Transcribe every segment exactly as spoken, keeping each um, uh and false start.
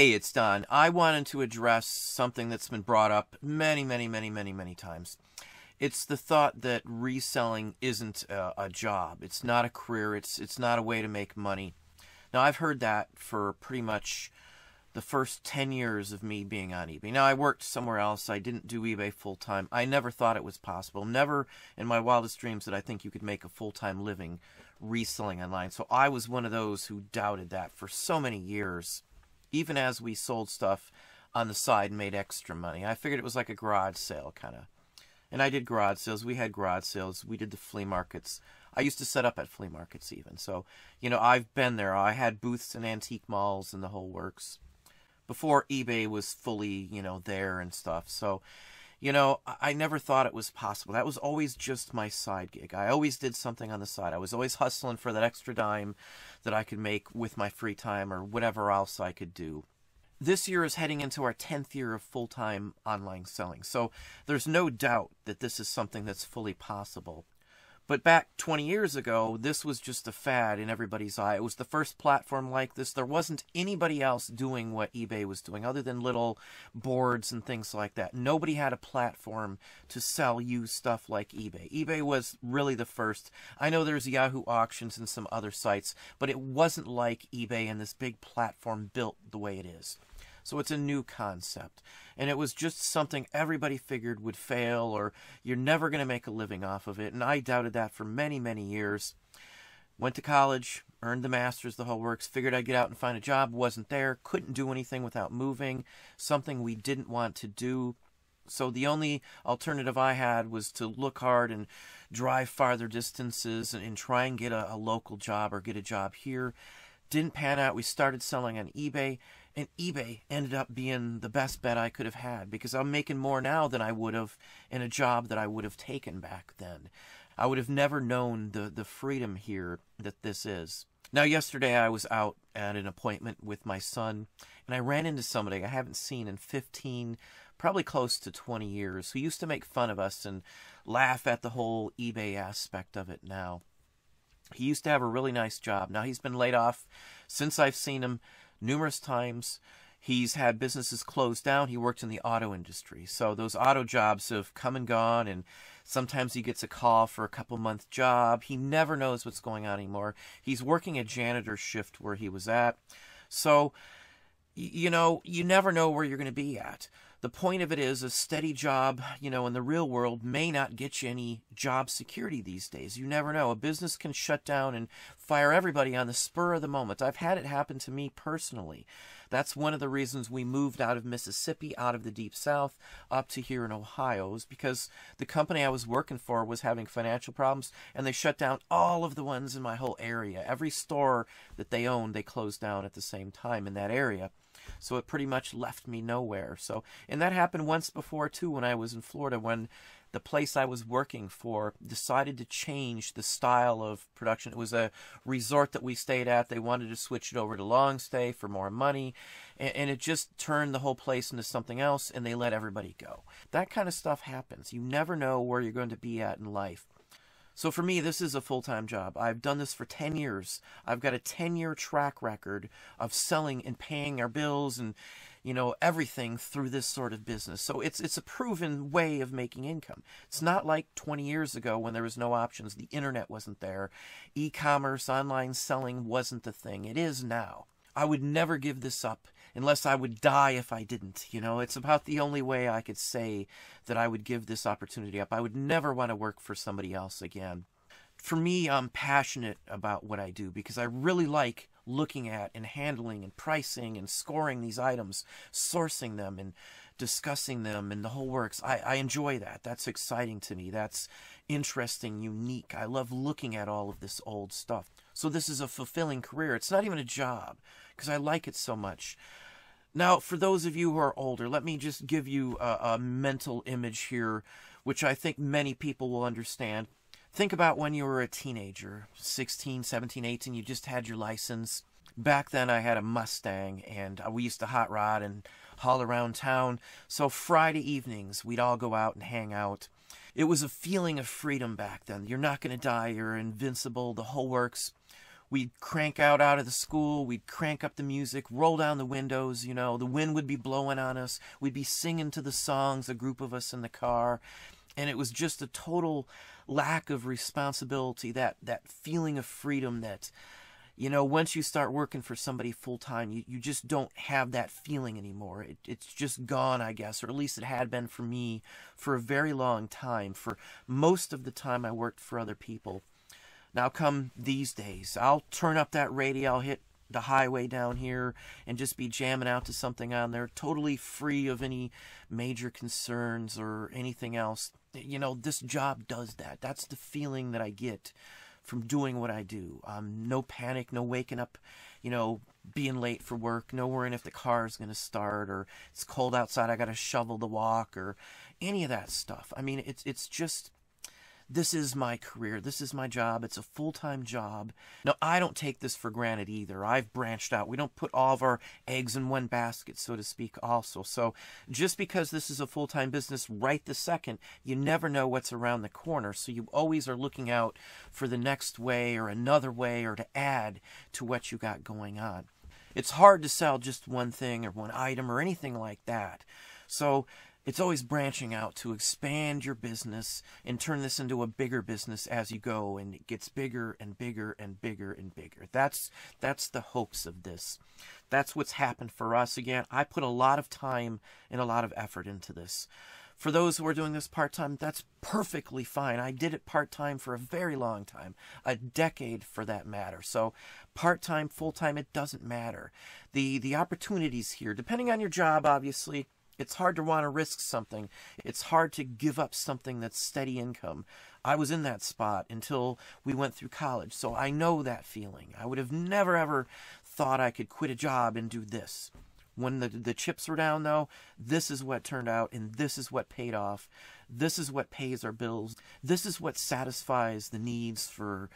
hey, it's done, I wanted to address something that's been brought up many, many, many, many, many times. It's the thought that reselling isn't a, a job. It's not a career. It's, it's not a way to make money. Now, I've heard that for pretty much the first ten years of me being on eBay. Now, I worked somewhere else. I didn't do eBay full-time. I never thought it was possible. Never in my wildest dreams did I think you could make a full-time living reselling online. So I was one of those who doubted that for so many years, even as we sold stuff on the side and made extra money. I figured it was like a garage sale kind of. And I did garage sales. We had garage sales. We did the flea markets. I used to set up at flea markets even. So, you know, I've been there. I had booths in antique malls and the whole works before eBay was fully, you know, there and stuff. So, you know, I never thought it was possible. That was always just my side gig. I always did something on the side. I was always hustling for that extra dime that I could make with my free time or whatever else I could do. This year is heading into our tenth year of full-time online selling. So there's no doubt that this is something that's fully possible. But back twenty years ago, this was just a fad in everybody's eye. It was the first platform like this. There wasn't anybody else doing what eBay was doing other than little boards and things like that. Nobody had a platform to sell you stuff like eBay. eBay was really the first. I know there's Yahoo Auctions and some other sites, but it wasn't like eBay and this big platform built the way it is. So it's a new concept, and it was just something everybody figured would fail, or you're never going to make a living off of it. And I doubted that for many, many years. Went to college, earned the master's, the whole works, figured I'd get out and find a job, wasn't there, couldn't do anything without moving, something we didn't want to do. So the only alternative I had was to look hard and drive farther distances and, and try and get a, a local job or get a job here. Didn't pan out. We started selling on eBay, and eBay ended up being the best bet I could have had, because I'm making more now than I would have in a job that I would have taken back then. I would have never known the, the freedom here that this is. Now, yesterday I was out at an appointment with my son, and I ran into somebody I haven't seen in fifteen, probably close to twenty years, who used to make fun of us and laugh at the whole eBay aspect of it now. He used to have a really nice job. Now, he's been laid off since I've seen him numerous times. He's had businesses closed down. He worked in the auto industry. So those auto jobs have come and gone, and sometimes he gets a call for a couple-month job. He never knows what's going on anymore. He's working a janitor shift where he was at. So, you know, you never know where you're going to be at. The point of it is, a steady job, you know, in the real world may not get you any job security these days. You never know. A business can shut down and fire everybody on the spur of the moment. I've had it happen to me personally. That's one of the reasons we moved out of Mississippi, out of the Deep South, up to here in Ohio, is because the company I was working for was having financial problems, and they shut down all of the ones in my whole area. Every store that they owned, they closed down at the same time in that area. So it pretty much left me nowhere. So, and that happened once before too, when I was in Florida, when the place I was working for decided to change the style of production. It was a resort that we stayed at. They wanted to switch it over to long stay for more money, and, and it just turned the whole place into something else, and they let everybody go. That kind of stuff happens. You never know where you're going to be at in life. So for me, this is a full-time job. I've done this for ten years. I've got a ten-year track record of selling and paying our bills and, you know, everything through this sort of business. So it's, it's a proven way of making income. It's not like twenty years ago when there was no options. The internet wasn't there. E-commerce, online selling wasn't the thing. It is now. I would never give this up unless I would die if I didn't. You know, it's about the only way I could say that I would give this opportunity up. I would never want to work for somebody else again. For me, I'm passionate about what I do because I really like looking at and handling and pricing and scoring these items, sourcing them and discussing them and the whole works. I, I enjoy that. That's exciting to me. That's interesting, unique. I love looking at all of this old stuff. So this is a fulfilling career. It's not even a job because I like it so much. Now, for those of you who are older, let me just give you a, a mental image here, which I think many people will understand. Think about when you were a teenager, sixteen, seventeen, eighteen, you just had your license. Back then I had a Mustang, and we used to hot rod and haul around town. So Friday evenings, we'd all go out and hang out. It was a feeling of freedom back then. You're not going to die. You're invincible, the whole works. We'd crank out out of the school. We'd crank up the music, roll down the windows, you know. The wind would be blowing on us. We'd be singing to the songs, a group of us in the car. And it was just a total lack of responsibility, that, that feeling of freedom that, you know, once you start working for somebody full-time, you, you just don't have that feeling anymore. It, it's just gone, I guess, or at least it had been for me for a very long time, for most of the time I worked for other people. Now come these days, I'll turn up that radio, I'll hit the highway down here and just be jamming out to something on there, totally free of any major concerns or anything else. You know, this job does that. That's the feeling that I get from doing what I do. Um, no panic, no waking up, you know, being late for work, no worrying if the car is going to start or it's cold outside, I got to shovel the walk or any of that stuff. I mean, it's, it's just... This is my career. This is my job. It's a full-time job. Now, I don't take this for granted either. I've branched out. We don't put all of our eggs in one basket, so to speak, also. So just because this is a full-time business right this second, you never know what's around the corner. So you always are looking out for the next way or another way or to add to what you got going on. It's hard to sell just one thing or one item or anything like that. So it's always branching out to expand your business and turn this into a bigger business as you go, and it gets bigger and bigger and bigger and bigger. That's that's the hopes of this. That's what's happened for us. Again, I put a lot of time and a lot of effort into this. For those who are doing this part-time, that's perfectly fine. I did it part-time for a very long time, a decade for that matter. So part-time, full-time, it doesn't matter. The, the opportunities here, depending on your job, obviously, it's hard to want to risk something. It's hard to give up something that's steady income. I was in that spot until we went through college, so I know that feeling. I would have never, ever thought I could quit a job and do this. When the, the chips were down, though, this is what turned out, and this is what paid off. This is what pays our bills. This is what satisfies the needs for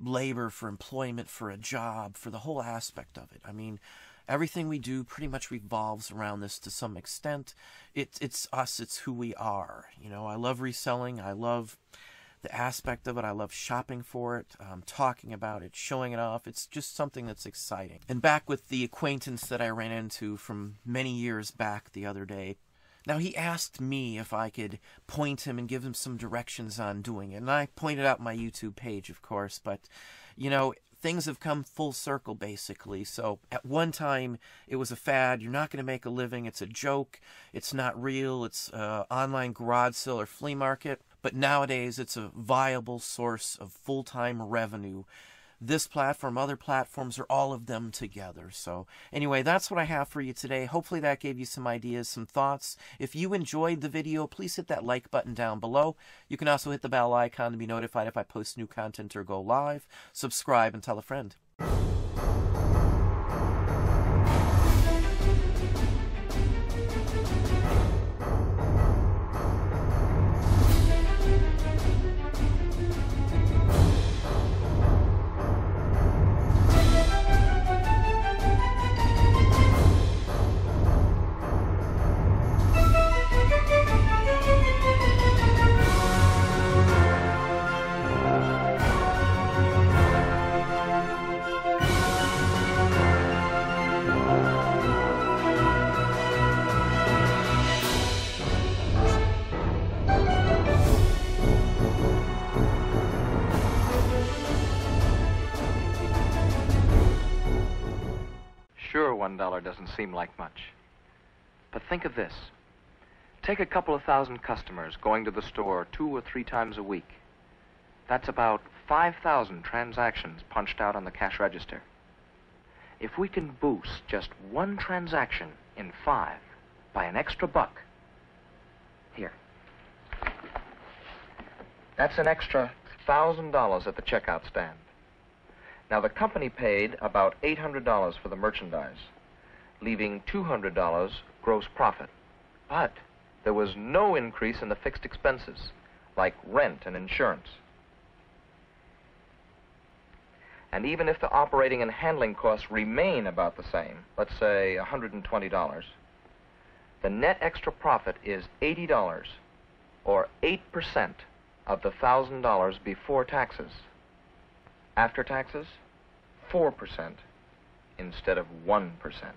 labor, for employment, for a job, for the whole aspect of it. I mean, everything we do pretty much revolves around this to some extent. It's, it's us. It's who we are. You know, I love reselling. I love the aspect of it. I love shopping for it, um, talking about it, showing it off. It's just something that's exciting. And back with the acquaintance that I ran into from many years back the other day. Now, he asked me if I could point him and give him some directions on doing it. And I pointed out my YouTube page, of course, but, you know, things have come full circle, basically. So at one time, it was a fad. You're not going to make a living. It's a joke. It's not real. It's uh, online garage sale or flea market. But nowadays, it's a viable source of full-time revenue. This platform, other platforms, are all of them together. So anyway, that's what I have for you today. Hopefully that gave you some ideas, some thoughts. If you enjoyed the video, please hit that like button down below. You can also hit the bell icon to be notified if I post new content or go live. Subscribe and tell a friend. One dollar doesn't seem like much. But think of this. Take a couple of thousand customers going to the store two or three times a week. That's about five thousand transactions punched out on the cash register. If we can boost just one transaction in five by an extra buck. Here. That's an extra one thousand dollars at the checkout stand. Now, the company paid about eight hundred dollars for the merchandise, leaving two hundred dollars gross profit. But there was no increase in the fixed expenses, like rent and insurance. And even if the operating and handling costs remain about the same, let's say one hundred twenty dollars, the net extra profit is eighty dollars, or eight percent of the one thousand dollars before taxes. After taxes, four percent instead of one percent.